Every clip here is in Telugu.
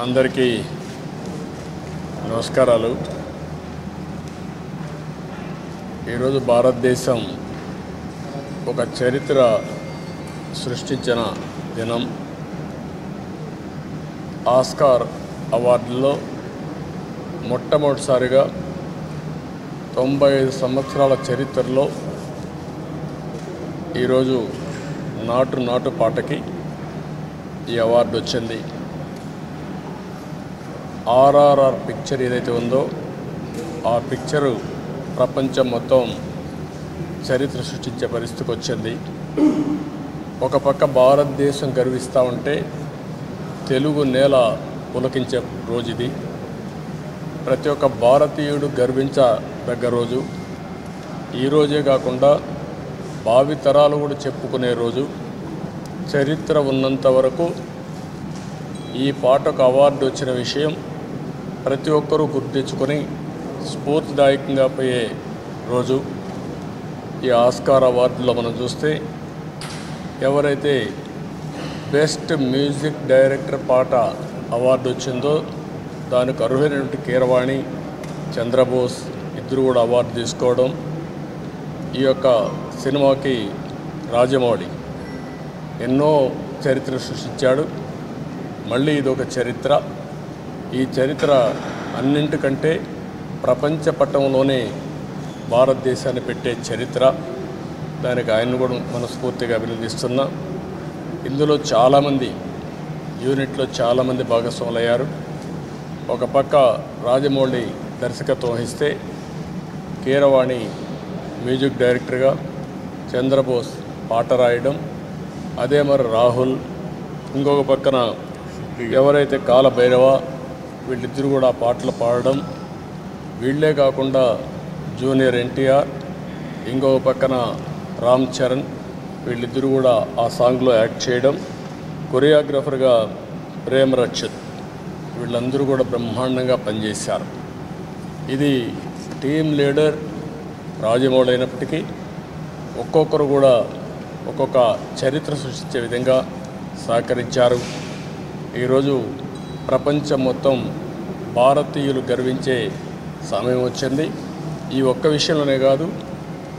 अंदर की नमस्कार। भारतदेश चरित्र सृष्टिंचिन दिनम। ఆస్కార్ అవార్డులో మొట్టమొదటిసారిగా 95 సంవత్సరాల చరిత్రలో ఈ రోజు నాటు నాటు పాటకి ఈ అవార్డు వచ్చింది। ఆర్ఆర్ఆర్ పిక్చర్ ఏదైతే ఉందో ఆ పిక్చర్ ప్రపంచం మొత్తం చరిత్ర సృష్టించే పరిస్థితికి వచ్చింది। ఒక పక్క భారతదేశం గర్విస్తా ఉంటే తెలుగు నేల పులకించే రోజుది। ప్రతి ఒక్క భారతీయుడు గర్వించదగ్గ రోజు ఈ రోజే కాకుండా భావి తరాలు కూడా చెప్పుకునే రోజు। చరిత్ర ఉన్నంత వరకు ఈ పాటకు అవార్డు వచ్చిన విషయం ప్రతి ఒక్కరూ గుర్తించుకొని స్ఫూర్తిదాయకంగా పోయే రోజు ఈ ఆస్కార్ అవార్డులో మనం చూస్తే ఎవరైతే बेस्ट म्यूजिक डायरेक्टर पाट अवार्ड वो दाने अर्हर कीरवाणी चंद्रबोस इधर अवार्ड सिनेमा की राजमौళి एनो चरित्र सृष्टिचा मल्ली इदोक चरित्र यह चरित्र अंटे प्रपंच पटने भारत देशा पेटे चरित्र दाख आयन मनस्फूर्ति अभिनंदिस्तुन्ना। ఇందులో చాలా మంది యూనిట్లో చాలా మంది భాగస్వాములయ్యారు। ఒక పక్క రాజమౌళి దర్శకత్వం వహిస్తే కీరవాణి మ్యూజిక్ డైరెక్టర్గా, చంద్రబోస్ పాట రాయడం, అదే మరి రాహుల్ ఇంకొక పక్కన ఎవరైతే కాల భైరవ వీళ్ళిద్దరూ కూడా పాటలు పాడడం, వీళ్ళే కాకుండా జూనియర్ ఎన్టీఆర్ ఇంకొక పక్కన రామ్ చరణ్ వీళ్ళిద్దరూ కూడా ఆ సాంగ్లో యాక్ట్ చేయడం, కొరియోగ్రాఫర్గా ప్రేమ్ రక్షిత్ వీళ్ళందరూ కూడా బ్రహ్మాండంగా పనిచేశారు। ఇది టీమ్ లీడర్ రాజమౌళి అయినప్పటికీ ఒక్కొక్కరు కూడా ఒక్కొక్క చరిత్ర సృష్టించే విధంగా సహకరించారు। ఈరోజు ప్రపంచం మొత్తం భారతీయులు గర్వించే సమయం వచ్చింది। ఈ ఒక్క విషయంలోనే కాదు,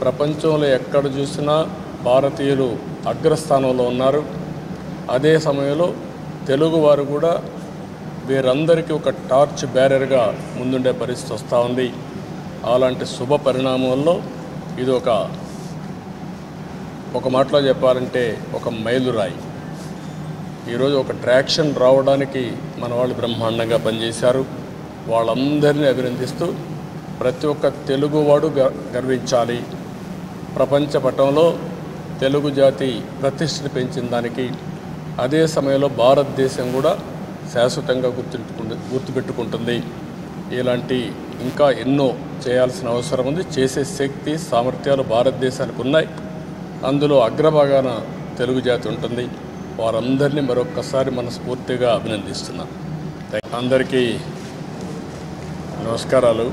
ప్రపంచంలో ఎక్కడ చూసినా భారతీయులు అగ్రస్థానంలో ఉన్నారు। అదే సమయంలో తెలుగువారు కూడా వీరందరికీ ఒక టార్చ్ బ్యారర్గా ముందుండే పరిస్థితి వస్తూ ఉంది। అలాంటి శుభ పరిణామాల్లో ఇది ఒక మాటలో చెప్పాలంటే ఒక మైలురాయి। ఈరోజు ఒక ట్రాక్షన్ రావడానికి మన వాళ్ళు బ్రహ్మాండంగా పనిచేశారు। వాళ్ళందరినీ అభినందిస్తూ ప్రతి ఒక్క తెలుగువాడు గర్వించాలి। ప్రపంచ పటంలో తెలుగు జాతి ప్రతిష్టను పెంచిన దానికి అదే సమయంలో భారతదేశం కూడా శాశ్వతంగా గుర్తుపెట్టుకుంటుంది। ఇలాంటి ఇంకా ఎన్నో చేయాల్సిన అవసరం ఉంది। చేసే శక్తి సామర్థ్యాలు భారతదేశానికి ఉన్నాయి। అందులో అగ్రభాగాన తెలుగు జాతి ఉంటుంది। వారందరినీ మరొక్కసారి మనస్ఫూర్తిగా అభినందిస్తున్నాను। అందరికీ నమస్కారాలు।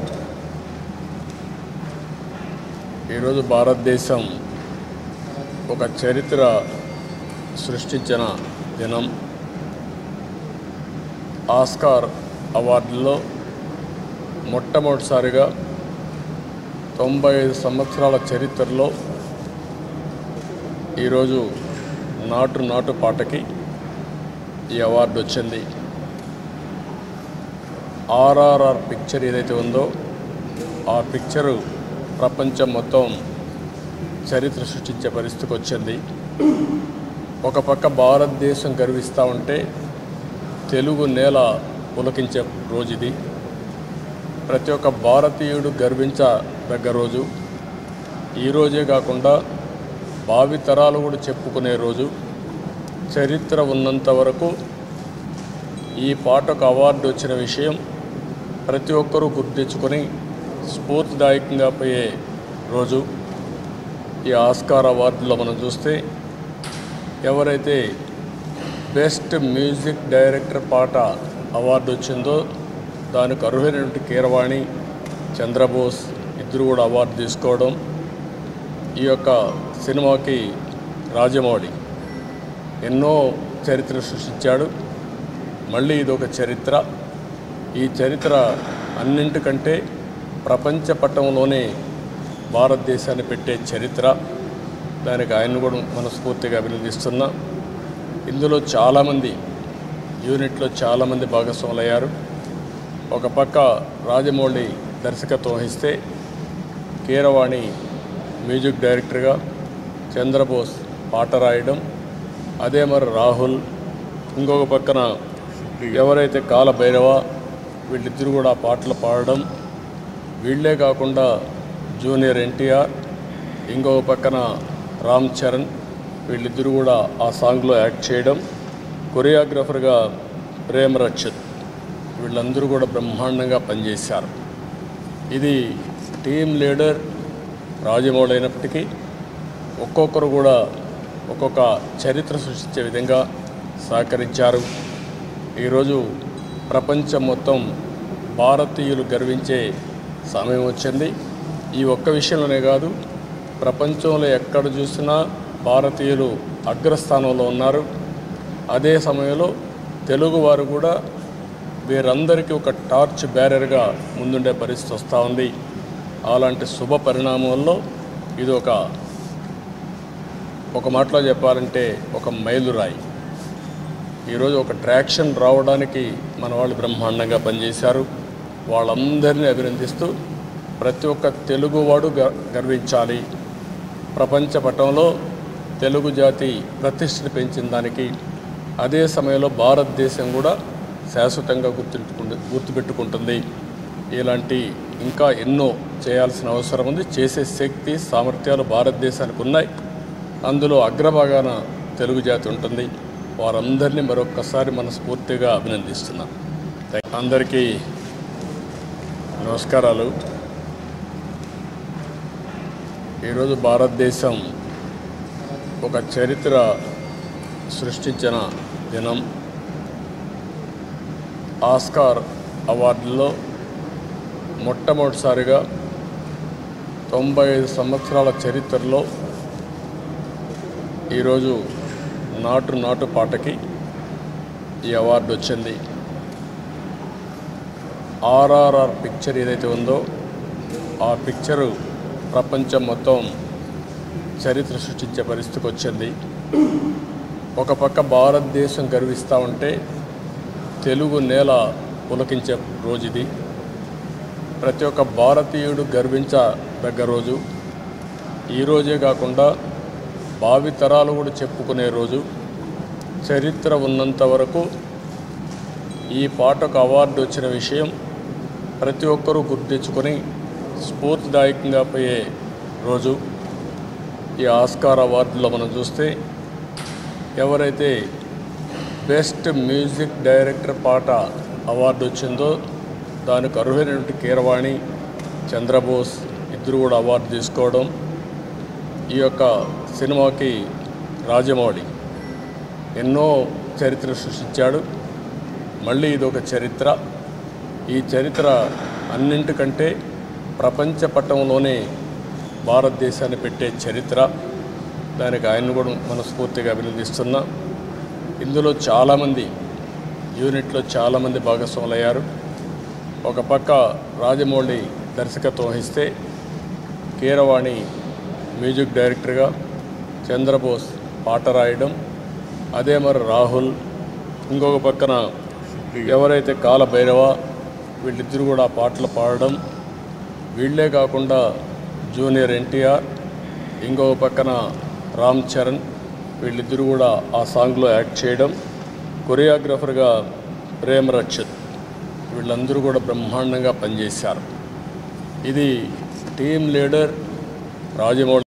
ఈరోజు భారతదేశం ఒక చరిత్ర సృష్టించిన దినం। ఆస్కార్ అవార్డులో మొట్టమొదటిసారిగా 95 సంవత్సరాల చరిత్రలో ఈరోజు నాటు నాటు పాటకి ఈ అవార్డు వచ్చింది। ఆర్ఆర్ఆర్ పిక్చర్ ఏదైతే ఉందో ఆ పిక్చరు ప్రపంచం మొత్తం చరిత్ర సృష్టించే పరిస్థితికి వచ్చింది। ఒక పక్క భారతదేశం గర్విస్తూ ఉంటే తెలుగు నేల పులకించే రోజు ఇది। ప్రతి ఒక్క భారతీయుడు గర్వించదగ్గ రోజు ఈ రోజే కాకుండా భావి తరాలు కూడా చెప్పుకునే రోజు। చరిత్ర ఉన్నంత వరకు ఈ పాటకు అవార్డు వచ్చిన విషయం ప్రతి ఒక్కరూ గుర్తించుకొని స్ఫూర్తిదాయకంగా పోయే రోజు ఈ ఆస్కార్ అవార్డులో మనం చూస్తే ఎవరైతే బెస్ట్ మ్యూజిక్ డైరెక్టర్ పాట అవార్డు వచ్చిందో దానికి అర్హులైనటువంటి కీరవాణి చంద్రబోస్ ఇద్దరు కూడా అవార్డు తీసుకోవడం, ఈ యొక్క సినిమాకి రాజమౌళి ఎన్నో చరిత్ర సృష్టించాడు। మళ్ళీ ఇదొక చరిత్ర ఈ చరిత్ర అన్నింటికంటే ప్రపంచ పటంలోనే భారతదేశాన్ని పెట్టే చరిత్ర దానికి ఆయన కూడా మనస్ఫూర్తిగా అభినందిస్తున్నా ఇందులో చాలా మంది యూనిట్లో చాలా మంది భాగస్వాములయ్యారు ఒక పక్క రాజమౌళి దర్శకత్వం వహిస్తే కీరవాణి మ్యూజిక్ డైరెక్టర్గా చంద్రబోస్ పాట రాయడం అదే మరి రాహుల్ ఇంకొక పక్కన ఎవరైతే కాల భైరవ వీళ్ళిద్దరు కూడా పాటలు పాడడం వీళ్ళే కాకుండా జూనియర్ ఎన్టీఆర్ ఇంకొక పక్కన రామ్ చరణ్ వీళ్ళిద్దరు కూడా ఆ సాంగ్లో యాక్ట్ చేయడం కొరియోగ్రాఫర్గా ప్రేమ్ రక్షిత్ వీళ్ళందరూ కూడా బ్రహ్మాండంగా పనిచేశారు ఇది టీమ్ లీడర్ రాజమౌళి అయినప్పటికీ ఒక్కొక్కరు కూడా ఒక్కొక్క చరిత్ర సృష్టించే విధంగా సహకరించారు ఈరోజు ప్రపంచం మొత్తం భారతీయులు గర్వించే సమయం వచ్చింది ఈ ఒక్క విషయంలోనే కాదు ప్రపంచంలో ఎక్కడ చూసినా భారతీయులు అగ్రస్థానంలో ఉన్నారు అదే సమయంలో తెలుగువారు కూడా వీరందరికీ ఒక టార్చ్ బ్యారర్గా ముందుండే పరిస్థితి వస్తూ ఉంది అలాంటి శుభ పరిణామాల్లో ఇది ఒక మాటలో చెప్పాలంటే ఒక మైలురాయి ఈరోజు ఒక ట్రాక్షన్ రావడానికి మన వాళ్ళు బ్రహ్మాండంగా పనిచేశారు వాళ్ళందరినీ అభినందిస్తూ ప్రతి ఒక్క తెలుగువాడు గర్వించాలి ప్రపంచ పటంలో తెలుగు జాతి ప్రతిష్టను పెంచిన దానికి అదే సమయంలో భారతదేశం కూడా శాశ్వతంగా గుర్తుపెట్టుకుంటుంది ఇలాంటి ఇంకా ఎన్నో చేయాల్సిన అవసరం ఉంది చేసే శక్తి సామర్థ్యాలు భారతదేశానికి ఉన్నాయి అందులో అగ్రభాగాన తెలుగు జాతి ఉంటుంది వారందరినీ మరొక్కసారి మనస్ఫూర్తిగా అభినందిస్తున్నాం అందరికీ నమస్కారాలు ఈరోజు భారతదేశం ఒక చరిత్ర సృష్టించిన దినం ఆస్కార్ అవార్డులో మొట్టమొదటిసారిగా 95 సంవత్సరాల చరిత్రలో ఈరోజు నాటు నాటు పాటకి ఈ అవార్డు వచ్చింది ఆర్ఆర్ఆర్ పిక్చర్ ఏదైతే ఉందో ఆ పిక్చరు ప్రపంచం మొత్తం చరిత్ర సృష్టించే పరిస్థితికి వచ్చింది ఒక పక్క భారతదేశం గర్విస్తూ ఉంటే తెలుగు నేల పులకించే రోజు ఇది ప్రతి ఒక్క భారతీయుడు గర్వించదగ్గ రోజు ఈరోజే కాకుండా భావితరాలు కూడా చెప్పుకునే రోజు చరిత్ర ఉన్నంత వరకు ఈ పాటకు అవార్డు వచ్చిన విషయం ప్రతి ఒక్కరూ గుర్తించుకొని స్ఫూర్తిదాయకంగా పోయే రోజు ఈ ఆస్కార్ అవార్డులో మనం చూస్తే ఎవరైతే బెస్ట్ మ్యూజిక్ డైరెక్టర్ పాట అవార్డు వచ్చిందో దానికి అర్హులైనటువంటి కీరవాణి చంద్రబోస్ ఇద్దరు కూడా అవార్డు తీసుకోవడం ఈ యొక్క సినిమాకి రాజమౌళి ఎన్నో చరిత్ర సృష్టించాడు మళ్ళీ ఇదొక చరిత్ర ఈ చరిత్ర అన్నింటికంటే ప్రపంచ పటంలోనే భారతదేశాన్ని పెట్టే చరిత్ర దానికి ఆయన కూడా మనస్ఫూర్తిగా అభినందిస్తున్నా ఇందులో చాలామంది యూనిట్లో చాలామంది భాగస్వాములయ్యారు ఒక పక్క రాజమౌళి దర్శకత్వం వహిస్తే కీరవాణి మ్యూజిక్ డైరెక్టర్గా చంద్రబోస్ పాట రాయడం అదే మరి రాహుల్ ఇంకొక పక్కన ఎవరైతే కాల భైరవ వీళ్ళిద్దరు కూడా పాటలు పాడడం వీళ్ళే కాకుండా జూనియర్ ఎన్టీఆర్ ఇంకొక పక్కన రామ్ చరణ్ వీళ్ళిద్దరు కూడా ఆ సాంగ్లో యాక్ట్ చేయడం కొరియోగ్రాఫర్గా ప్రేమ్ రక్షిత్ వీళ్ళందరూ కూడా బ్రహ్మాండంగా పనిచేశారు ఇది టీమ్ లీడర్ రాజమౌళి